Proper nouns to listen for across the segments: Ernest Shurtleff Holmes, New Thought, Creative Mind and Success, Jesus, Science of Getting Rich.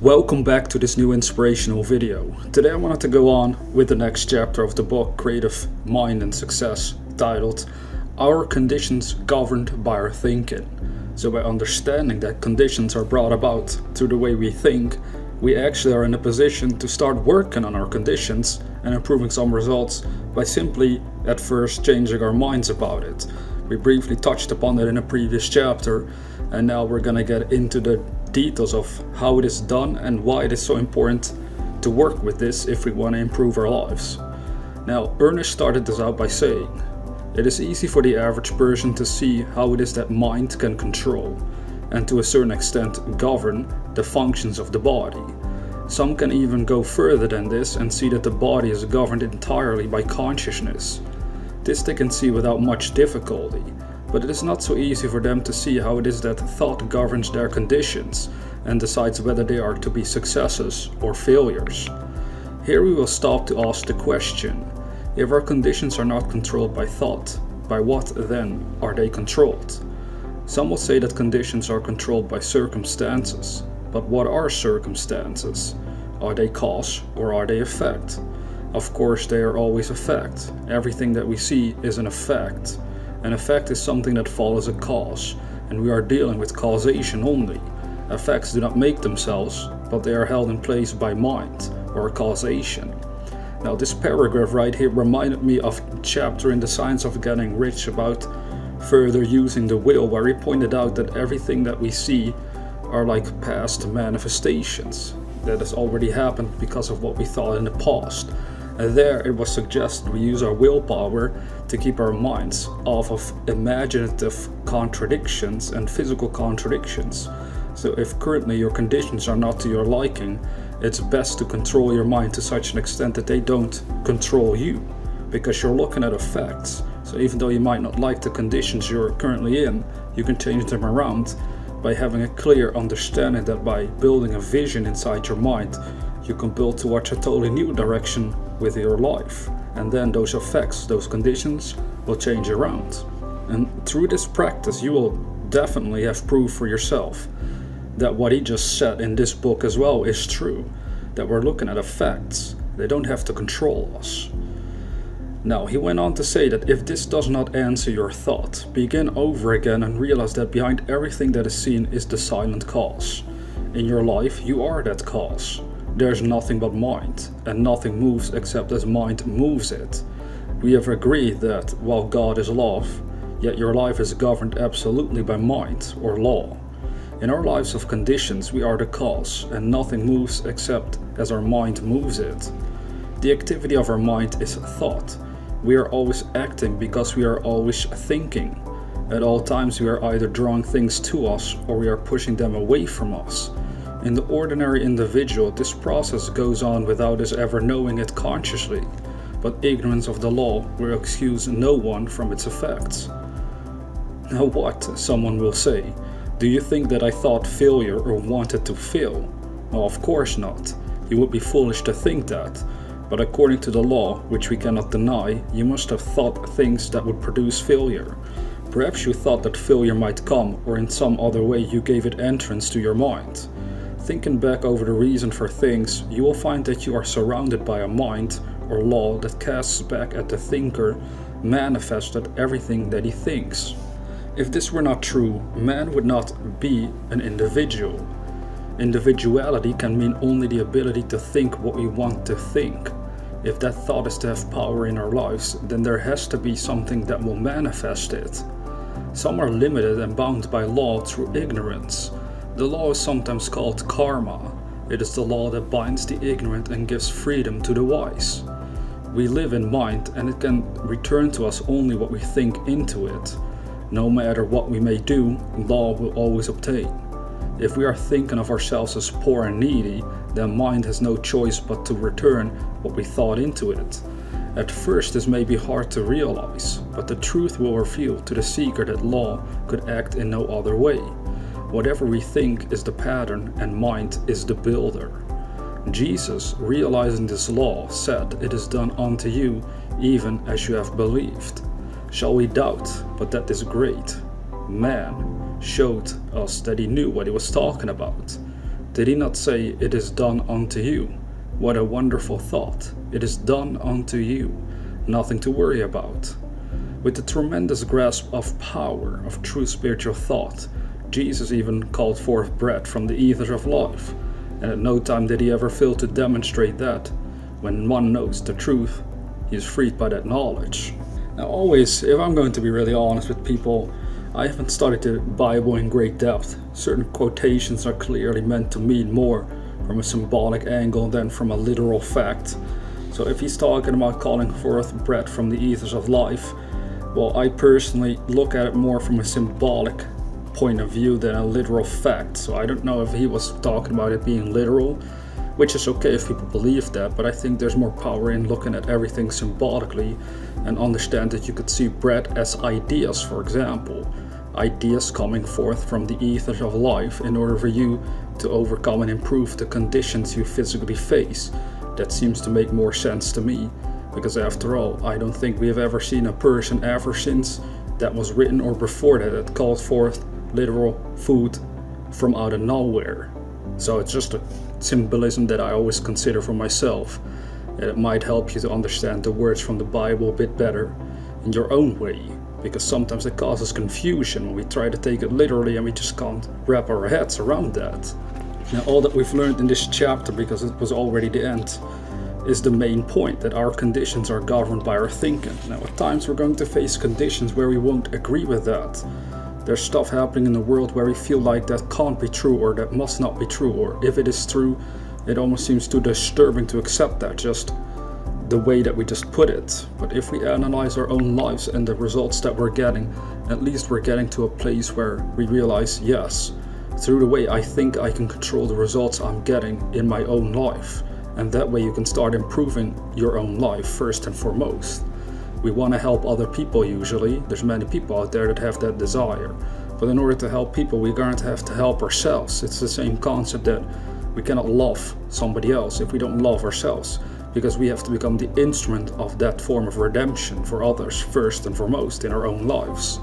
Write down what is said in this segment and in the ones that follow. Welcome back to this new inspirational video. Today I wanted to go on with the next chapter of the book Creative Mind and Success, titled Our Conditions Governed by Our Thinking. So by understanding that conditions are brought about through the way we think, we actually are in a position to start working on our conditions and improving some results by simply at first changing our minds about it. We briefly touched upon it in a previous chapter, and now we're gonna get into the details of how it is done and why it is so important to work with this if we want to improve our lives. Now, Ernest started this out by saying, it is easy for the average person to see how it is that mind can control, and to a certain extent govern, the functions of the body. Some can even go further than this and see that the body is governed entirely by consciousness. This they can see without much difficulty. But it is not so easy for them to see how it is that thought governs their conditions and decides whether they are to be successes or failures. Here we will stop to ask the question, if our conditions are not controlled by thought, by what then are they controlled? Some will say that conditions are controlled by circumstances, but what are circumstances? Are they cause or are they effect? Of course they are always effect. Everything that we see is an effect. An effect is something that follows a cause, and we are dealing with causation only. Effects do not make themselves, but they are held in place by mind, or causation. Now this paragraph right here reminded me of a chapter in the Science of Getting Rich about further using the will, where he pointed out that everything that we see are like past manifestations that has already happened because of what we thought in the past. And there it was suggested we use our willpower to keep our minds off of imaginative contradictions and physical contradictions. So if currently your conditions are not to your liking, it's best to control your mind to such an extent that they don't control you, because you're looking at effects. So even though you might not like the conditions you're currently in, you can change them around by having a clear understanding that by building a vision inside your mind, you can build towards a totally new direction with your life, and then those effects, those conditions will change around. And through this practice you will definitely have proof for yourself that what he just said in this book as well is true, that we're looking at effects, they don't have to control us. Now he went on to say that if this does not answer your thought, begin over again and realize that behind everything that is seen is the silent cause. In your life you are that cause. There's nothing but mind, and nothing moves except as mind moves it. We have agreed that while God is love, yet your life is governed absolutely by mind or law. In our lives of conditions, we are the cause, and nothing moves except as our mind moves it. The activity of our mind is thought. We are always acting because we are always thinking. At all times we are either drawing things to us or we are pushing them away from us. In the ordinary individual, this process goes on without us ever knowing it consciously, but ignorance of the law will excuse no one from its effects. Now what, someone will say, do you think that I thought failure or wanted to fail? No, of course not. You would be foolish to think that, but according to the law, which we cannot deny, you must have thought things that would produce failure. Perhaps you thought that failure might come, or in some other way you gave it entrance to your mind. Thinking back over the reason for things, you will find that you are surrounded by a mind or law that casts back at the thinker, manifested everything that he thinks. If this were not true, man would not be an individual. Individuality can mean only the ability to think what we want to think. If that thought is to have power in our lives, then there has to be something that will manifest it. Some are limited and bound by law through ignorance. The law is sometimes called karma. It is the law that binds the ignorant and gives freedom to the wise. We live in mind, and it can return to us only what we think into it. No matter what we may do, law will always obtain. If we are thinking of ourselves as poor and needy, then mind has no choice but to return what we thought into it. At first this may be hard to realize, but the truth will reveal to the seeker that law could act in no other way. Whatever we think is the pattern, and mind is the builder. Jesus, realizing this law, said, "It is done unto you, even as you have believed." Shall we doubt but that this great man showed us that he knew what he was talking about? Did he not say, "It is done unto you"? What a wonderful thought. It is done unto you. Nothing to worry about. With the tremendous grasp of power of true spiritual thought, Jesus even called forth bread from the ethers of life, and at no time did he ever fail to demonstrate that when one knows the truth, he is freed by that knowledge. Now always, if I'm going to be really honest with people, I haven't studied the Bible in great depth. Certain quotations are clearly meant to mean more from a symbolic angle than from a literal fact. So if he's talking about calling forth bread from the ethers of life, well, I personally look at it more from a symbolic point of view than a literal fact. So I don't know if he was talking about it being literal, which is okay if people believe that, but I think there's more power in looking at everything symbolically and understand that you could see bread as ideas, for example. Ideas coming forth from the ethers of life in order for you to overcome and improve the conditions you physically face. That seems to make more sense to me, because after all, I don't think we have ever seen a person ever since that was written or before that that called forth literal food from out of nowhere. So it's just a symbolism that I always consider for myself, and it might help you to understand the words from the Bible a bit better in your own way, because sometimes it causes confusion when we try to take it literally and we just can't wrap our heads around that. Now, all that we've learned in this chapter, because it was already the end, is the main point, that our conditions are governed by our thinking. Now, at times we're going to face conditions where we won't agree with that. There's stuff happening in the world where we feel like that can't be true, or that must not be true, or if it is true, it almost seems too disturbing to accept that, just the way that we just put it. But if we analyze our own lives and the results that we're getting, at least we're getting to a place where we realize, yes, through the way I think, I can control the results I'm getting in my own life. And that way you can start improving your own life first and foremost. We want to help other people usually. There's many people out there that have that desire. But in order to help people, we're going to have to help ourselves. It's the same concept that we cannot love somebody else if we don't love ourselves, because we have to become the instrument of that form of redemption for others first and foremost in our own lives.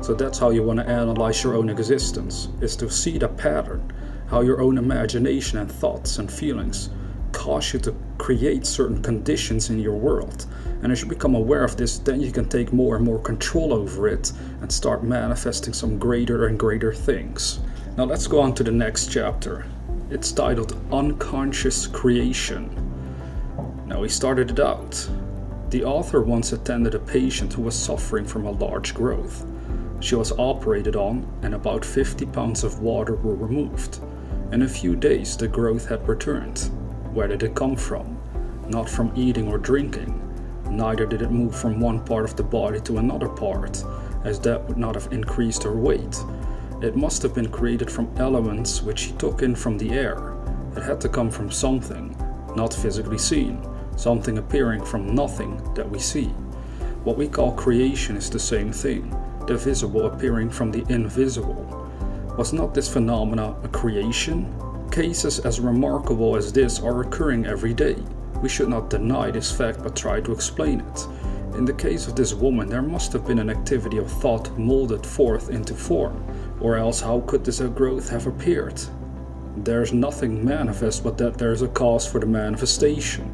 So that's how you want to analyze your own existence, is to see the pattern, how your own imagination and thoughts and feelings cause you to create certain conditions in your world. And as you become aware of this, then you can take more and more control over it and start manifesting some greater and greater things. Now let's go on to the next chapter. It's titled Unconscious Creation. Now he started it out. The author once attended a patient who was suffering from a large growth. She was operated on, and about 50 pounds of water were removed. In a few days the growth had returned. Where did it come from? Not from eating or drinking. Neither did it move from one part of the body to another part, as that would not have increased her weight. It must have been created from elements which she took in from the air. It had to come from something, not physically seen, something appearing from nothing that we see. What we call creation is the same thing, the visible appearing from the invisible. Was not this phenomena a creation? Cases as remarkable as this are occurring every day. We should not deny this fact but try to explain it. In the case of this woman, there must have been an activity of thought molded forth into form, or else how could this growth have appeared? There is nothing manifest but that there is a cause for the manifestation.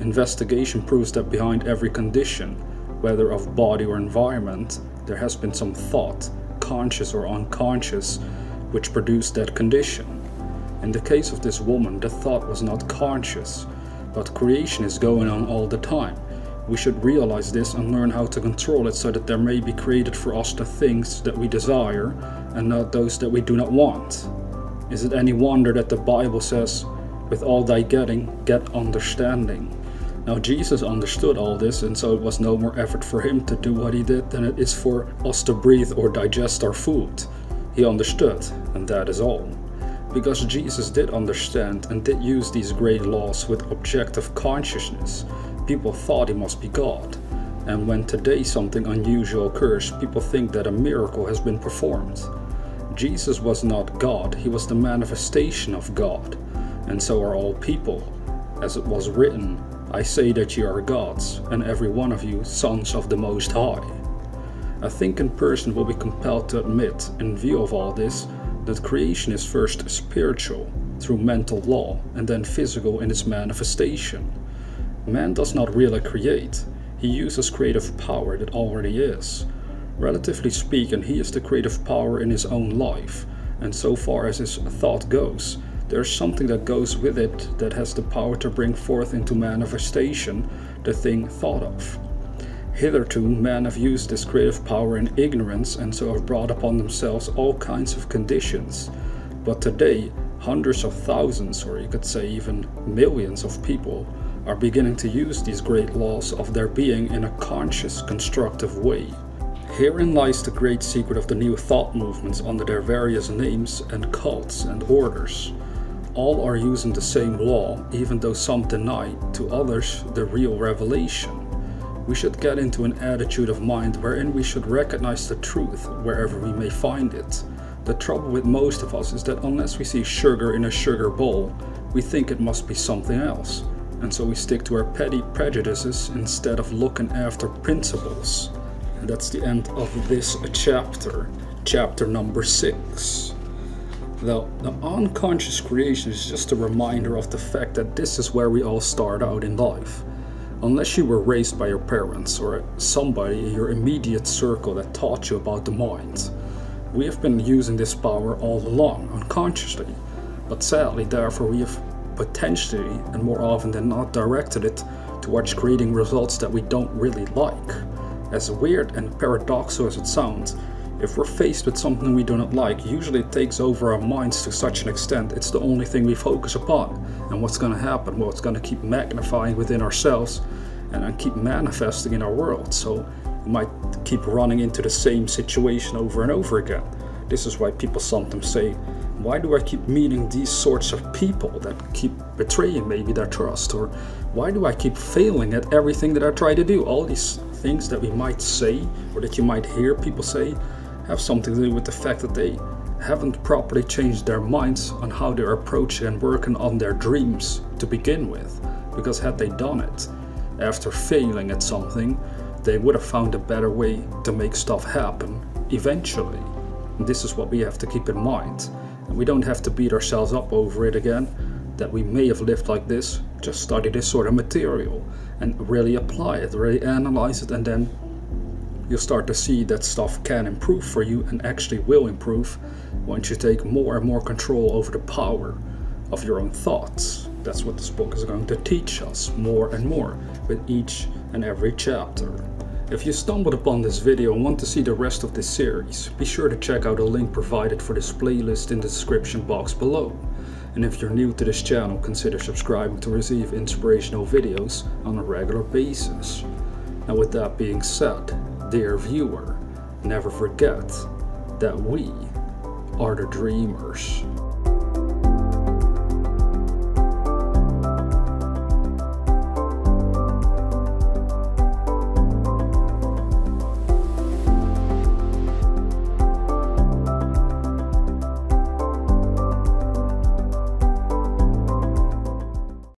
Investigation proves that behind every condition, whether of body or environment, there has been some thought, conscious or unconscious, which produced that condition. In the case of this woman, the thought was not conscious, but creation is going on all the time. We should realize this and learn how to control it so that there may be created for us the things that we desire and not those that we do not want. Is it any wonder that the Bible says, "With all thy getting, get understanding"? Now Jesus understood all this, and so it was no more effort for him to do what he did than it is for us to breathe or digest our food. He understood, and that is all. Because Jesus did understand and did use these great laws with objective consciousness, people thought he must be God. And when today something unusual occurs, people think that a miracle has been performed. Jesus was not God, he was the manifestation of God. And so are all people. As it was written, "I say that ye are gods, and every one of you sons of the Most High." A thinking person will be compelled to admit, in view of all this, that creation is first spiritual, through mental law and then physical in its manifestation. Man does not really create, he uses creative power that already is. Relatively speaking, he is the creative power in his own life, and so far as his thought goes, there is something that goes with it that has the power to bring forth into manifestation the thing thought of. Hitherto, men have used this creative power in ignorance and so have brought upon themselves all kinds of conditions. But today, hundreds of thousands, or you could say even millions of people, are beginning to use these great laws of their being in a conscious, constructive way. Herein lies the great secret of the new thought movements under their various names and cults and orders. All are using the same law, even though some deny to others the real revelation. We should get into an attitude of mind wherein we should recognize the truth wherever we may find it. The trouble with most of us is that unless we see sugar in a sugar bowl, we think it must be something else, and so we stick to our petty prejudices instead of looking after principles. And that's the end of this chapter, chapter number 6. Now, the unconscious creation is just a reminder of the fact that this is where we all start out in life. Unless you were raised by your parents or somebody in your immediate circle that taught you about the mind. We have been using this power all along, unconsciously, but sadly, therefore, we have potentially, and more often than not, directed it towards creating results that we don't really like. As weird and paradoxical as it sounds, if we're faced with something we do not like, usually it takes over our minds to such an extent it's the only thing we focus upon. And what's going to happen? Well, it's going to keep magnifying within ourselves and then keep manifesting in our world. So you might keep running into the same situation over and over again. This is why people sometimes say, why do I keep meeting these sorts of people that keep betraying maybe their trust? Or why do I keep failing at everything that I try to do? All these things that we might say or that you might hear people say have something to do with the fact that they haven't properly changed their minds on how they're approaching and working on their dreams to begin with. Because had they done it after failing at something, they would have found a better way to make stuff happen eventually. And this is what we have to keep in mind. And we don't have to beat ourselves up over it again, that we may have lived like this. Just study this sort of material and really apply it, really analyze it, and then you'll start to see that stuff can improve for you and actually will improve once you take more and more control over the power of your own thoughts. That's what this book is going to teach us more and more with each and every chapter. If you stumbled upon this video and want to see the rest of this series, be sure to check out the link provided for this playlist in the description box below. And if you're new to this channel, consider subscribing to receive inspirational videos on a regular basis. Now, with that being said, dear viewer, never forget that we are the dreamers.